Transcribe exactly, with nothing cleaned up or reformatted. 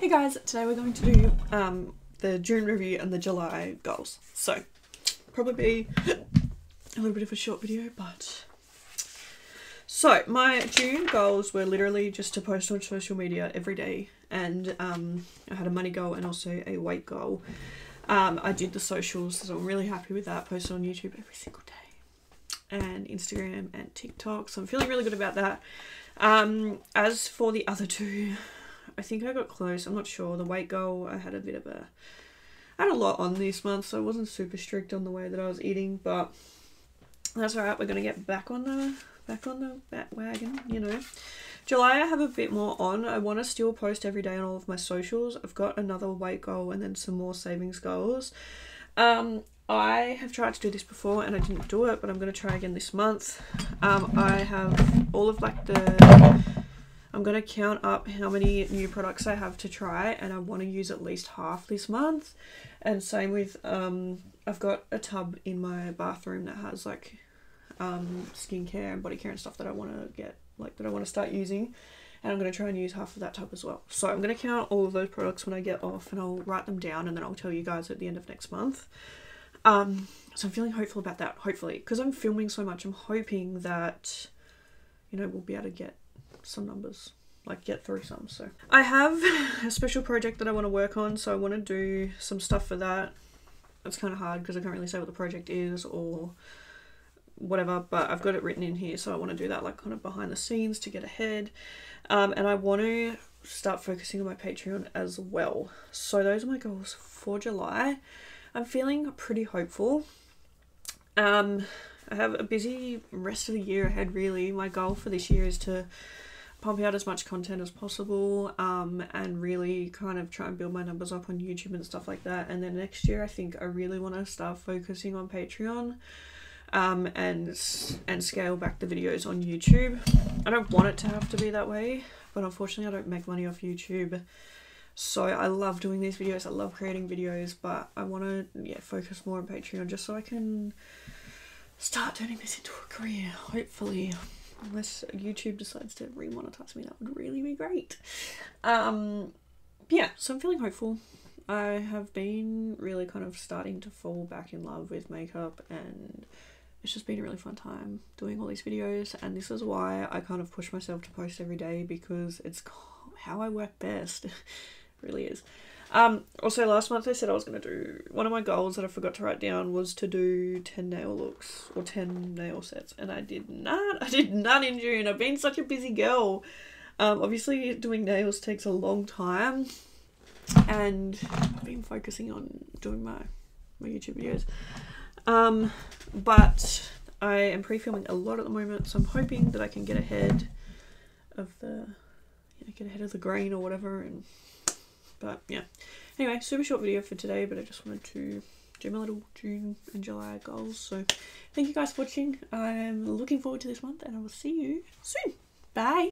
Hey guys, today we're going to do um, the June review and the July goals. So, probably be a little bit of a short video, but... So, my June goals were literally just to post on social media every day. And um, I had a money goal and also a weight goal. Um, I did the socials, so I'm really happy with that. Posted on YouTube every single day. And Instagram and TikTok. So, I'm feeling really good about that. Um, as for the other two... I think I got close. I'm not sure. The weight goal, I had a bit of a... I had a lot on this month, so I wasn't super strict on the way that I was eating, but that's alright. We're going to get back on the back on the bat wagon, you know. July, I have a bit more on. I want to still post every day on all of my socials. I've got another weight goal and then some more savings goals. Um, I have tried to do this before and I didn't do it, but I'm going to try again this month. Um, I have all of like the... I'm going to count up how many new products I have to try, and I want to use at least half this month. And same with, um, I've got a tub in my bathroom that has like um, skincare and body care and stuff that I want to get, like that I want to start using. And I'm going to try and use half of that tub as well. So I'm going to count all of those products when I get off, and I'll write them down, and then I'll tell you guys at the end of next month. Um, so I'm feeling hopeful about that, hopefully. Because I'm filming so much, I'm hoping that, you know, we'll be able to get some numbers, like get through some. So I have a special project that I want to work on, so I want to do some stuff for that. It's kind of hard because I can't really say what the project is or whatever, but I've got it written in here, so I want to do that, like kind of behind the scenes to get ahead. Um, and I want to start focusing on my Patreon as well. So those are my goals for July. I'm feeling pretty hopeful. Um, I have a busy rest of the year ahead, really. My goal for this year is to pump out as much content as possible, um, and really kind of try and build my numbers up on YouTube and stuff like that. And then next year, I think I really want to start focusing on Patreon, um, and and scale back the videos on YouTube. I don't want it to have to be that way, but unfortunately I don't make money off YouTube. So I love doing these videos, I love creating videos, but I want to yeah, focus more on Patreon just so I can start turning this into a career, hopefully. Unless YouTube decides to re-monetize me, that would really be great. Um, yeah, so I'm feeling hopeful. I have been really kind of starting to fall back in love with makeup, and it's just been a really fun time doing all these videos. And this is why I kind of push myself to post every day, because it's how I work best. It really is. Um, also last month I said I was going to do, one of my goals that I forgot to write down was to do ten nail looks or ten nail sets, and I did not, I did none in June. I've been such a busy girl. Um, obviously doing nails takes a long time, and I've been focusing on doing my, my YouTube videos. Um, but I am pre-filming a lot at the moment, so I'm hoping that I can get ahead of the, you know, get ahead of the grain or whatever, and... But yeah, anyway, super short video for today, but I just wanted to do my little June and July goals. So thank you guys for watching. I'm looking forward to this month, and I will see you soon. Bye.